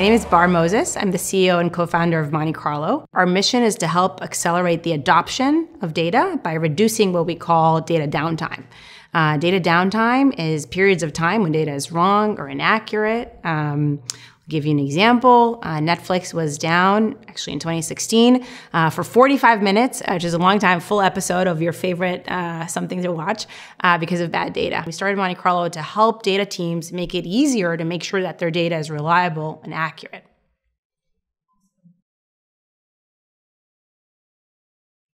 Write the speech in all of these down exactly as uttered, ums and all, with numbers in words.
My name is Barr Moses. I'm the C E O and co-founder of Monte Carlo. Our mission is to help accelerate the adoption of data by reducing what we call data downtime. Uh, data downtime is periods of time when data is wrong or inaccurate. Um, Give you an example. Uh, Netflix was down actually in twenty sixteen uh, for forty-five minutes, which is a long time, full episode of your favorite uh, something to watch uh, because of bad data. We started Monte Carlo to help data teams make it easier to make sure that their data is reliable and accurate.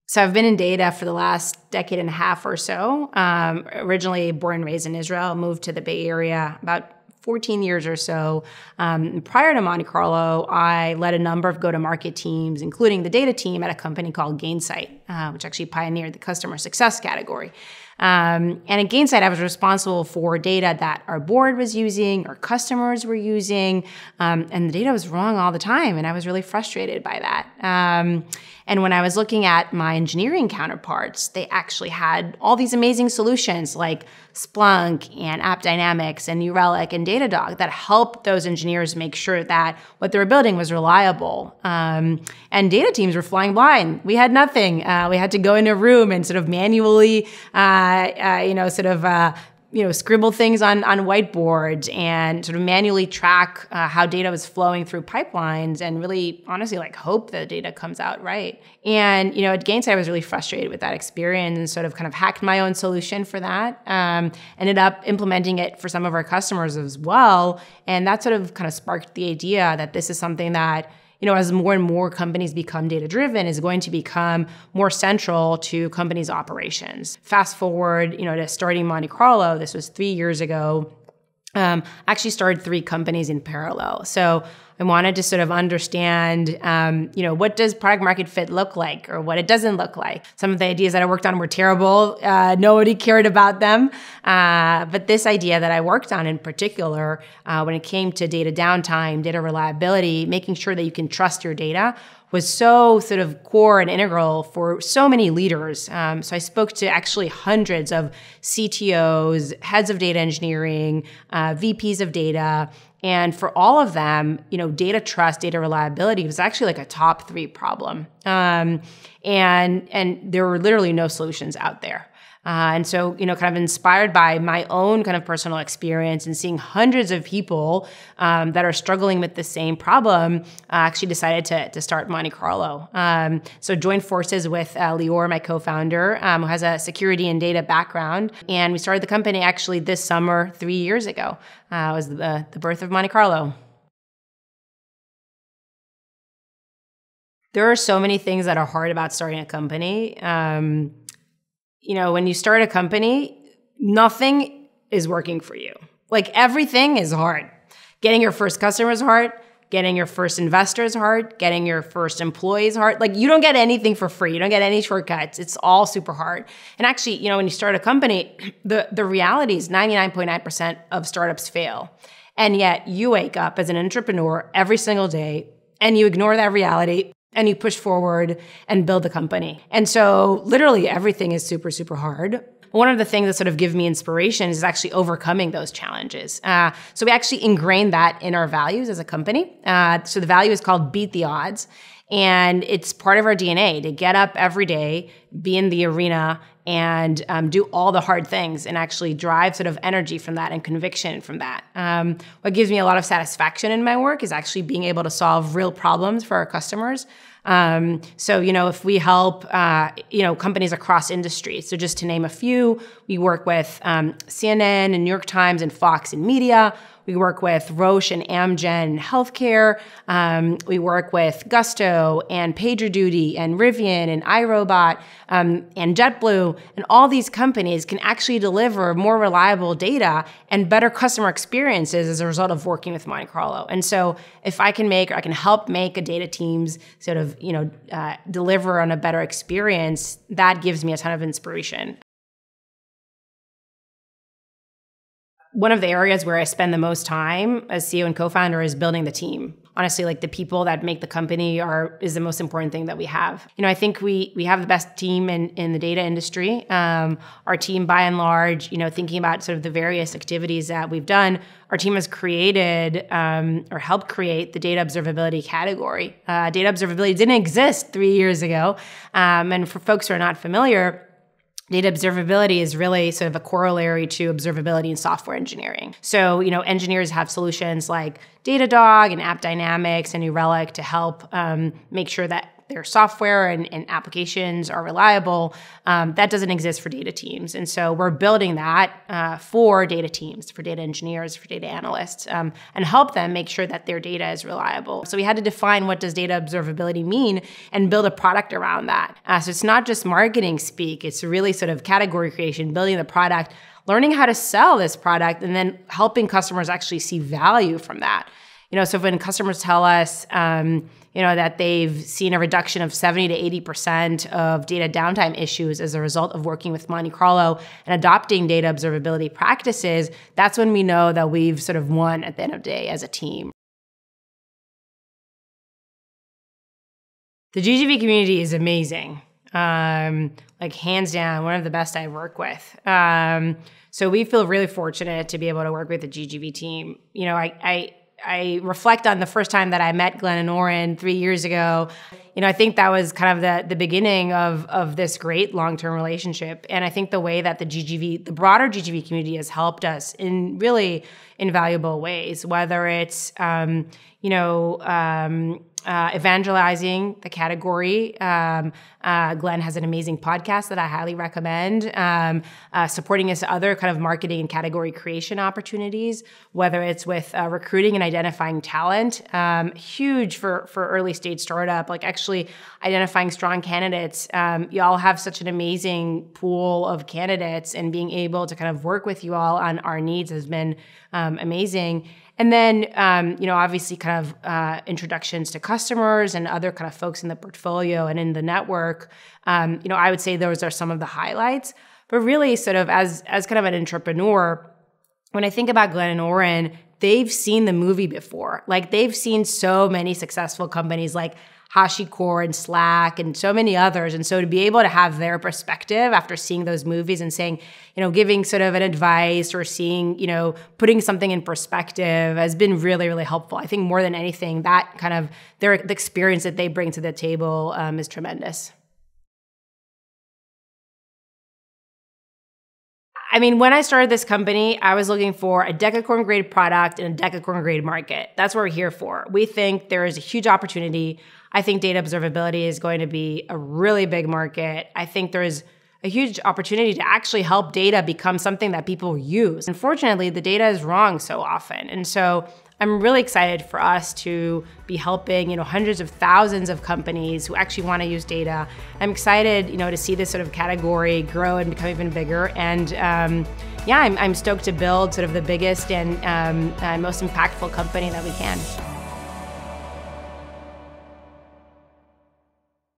So I've been in data for the last decade and a half or so. Um, originally born and raised in Israel, moved to the Bay Area about fourteen years or so. Um, prior to Monte Carlo, I led a number of go-to-market teams, including the data team at a company called Gainsight, uh, which actually pioneered the customer success category. Um, and at Gainsight, I was responsible for data that our board was using, our customers were using, um, and the data was wrong all the time, and I was really frustrated by that. Um, and when I was looking at my engineering counterparts, they actually had all these amazing solutions like Splunk and AppDynamics and New Relic and Datadog that helped those engineers make sure that what they were building was reliable. Um, and data teams were flying blind. We had nothing. Uh, we had to go in a room and sort of manually, uh, Uh, you know, sort of, uh, you know, scribble things on, on whiteboards and sort of manually track uh, how data was flowing through pipelines and really, honestly, like hope that data comes out right. And, you know, at Gainsight, I was really frustrated with that experience and sort of kind of hacked my own solution for that. Um, ended up implementing it for some of our customers as well. And that sort of kind of sparked the idea that this is something that, you know, as more and more companies become data-driven, is going to become more central to companies' operations. Fast forward, you know, to starting Monte Carlo, this was three years ago. Um, I actually started three companies in parallel. So I wanted to sort of understand, um, you know, what does product market fit look like or what it doesn't look like? Some of the ideas that I worked on were terrible. Uh, nobody cared about them. Uh, but this idea that I worked on in particular, uh, when it came to data downtime, data reliability, making sure that you can trust your data was so sort of core and integral for so many leaders. Um, so I spoke to actually hundreds of C T Os, heads of data engineering, uh, V Ps of data. And for all of them, you know, data trust, data reliability was actually like a top three problem. Um, and, and there were literally no solutions out there. Uh, and so, you know, kind of inspired by my own kind of personal experience and seeing hundreds of people um, that are struggling with the same problem, I uh, actually decided to, to start Monte Carlo. Um, so joined forces with uh, Lior, my co-founder, um, who has a security and data background. And we started the company actually this summer, three years ago. Uh, it was the, the birth of Monte Carlo. There are so many things that are hard about starting a company. Um, You know, when you start a company, nothing is working for you. Like everything is hard. Getting your first customer is hard. Getting your first investor is hard. Getting your first employee is hard. Like you don't get anything for free. You don't get any shortcuts. It's all super hard. And actually, you know, when you start a company, the, the reality is ninety-nine point nine percent of startups fail. And yet you wake up as an entrepreneur every single day and you ignore that reality. And you push forward and build the company. And so literally everything is super, super hard. One of the things that sort of give me inspiration is actually overcoming those challenges. Uh, so we actually ingrained that in our values as a company. Uh, so the value is called Beat the Odds. And it's part of our D N A to get up every day, be in the arena, and um, do all the hard things and actually drive sort of energy from that and conviction from that. Um, what gives me a lot of satisfaction in my work is actually being able to solve real problems for our customers. Um, so, you know, if we help, uh, you know, companies across industries, so just to name a few, we work with um, C N N and New York Times and Fox in media. We work with Roche and Amgen in healthcare. Um, we work with Gusto and PagerDuty and Rivian and iRobot um, and JetBlue. And all these companies can actually deliver more reliable data and better customer experiences as a result of working with Monte Carlo. And so if I can make, or I can help make a data team's sort of, you know, uh, deliver on a better experience, that gives me a ton of inspiration. One of the areas where I spend the most time as C E O and co-founder is building the team. honestly, like the people that make the company are is the most important thing that we have. You know, I think we we have the best team in in the data industry. Um, our team, by and large, you know, thinking about sort of the various activities that we've done, our team has created um, or helped create the data observability category. Uh, data observability didn't exist three years ago, um, and for folks who are not familiar, data observability is really sort of a corollary to observability in software engineering. So, you know, engineers have solutions like Datadog and AppDynamics and New Relic to help um, make sure that their software and, and applications are reliable. Um, that doesn't exist for data teams. And so we're building that uh, for data teams, for data engineers, for data analysts, um, and help them make sure that their data is reliable. So we had to define what does data observability mean and build a product around that. Uh, so it's not just marketing speak, it's really sort of category creation, building the product, learning how to sell this product, and then helping customers actually see value from that. You know, so when customers tell us, um, you know, that they've seen a reduction of seventy to eighty percent of data downtime issues as a result of working with Monte Carlo and adopting data observability practices, that's when we know that we've sort of won at the end of the day as a team. The G G V community is amazing. Um, like hands down, one of the best I work with. Um, so we feel really fortunate to be able to work with the G G V team. You know, I, I I reflect on the first time that I met Glenn and Oren three years ago. You know, I think that was kind of the, the beginning of, of this great long-term relationship. And I think the way that the G G V, the broader G G V community has helped us in really invaluable ways, whether it's, um, you know, um, Uh, evangelizing the category. Um, uh, Glenn has an amazing podcast that I highly recommend. Um, uh, supporting us other kind of marketing and category creation opportunities, whether it's with uh, recruiting and identifying talent. Um, huge for for early stage startup, like actually identifying strong candidates. Um, you all have such an amazing pool of candidates, and being able to kind of work with you all on our needs has been um, amazing. And then, um, you know, obviously kind of uh, introductions to customers and other kind of folks in the portfolio and in the network. Um, you know, I would say those are some of the highlights. But really sort of as, as kind of an entrepreneur, when I think about Glenn and Oren, they've seen the movie before. Like they've seen so many successful companies like HashiCorp and Slack and so many others. And so to be able to have their perspective after seeing those movies and saying, you know, giving sort of an advice or seeing, you know, putting something in perspective has been really, really helpful. I think more than anything, that kind of their the experience that they bring to the table um, is tremendous. I mean, when I started this company, I was looking for a Decacorn-grade product and a Decacorn-grade market. That's what we're here for. We think there is a huge opportunity. I think data observability is going to be a really big market. I think there is a huge opportunity to actually help data become something that people use. Unfortunately, the data is wrong so often. And so I'm really excited for us to be helping, you know, hundreds of thousands of companies who actually want to use data. I'm excited, you know, to see this sort of category grow and become even bigger. And um, yeah, I'm, I'm stoked to build sort of the biggest and um, uh, most impactful company that we can.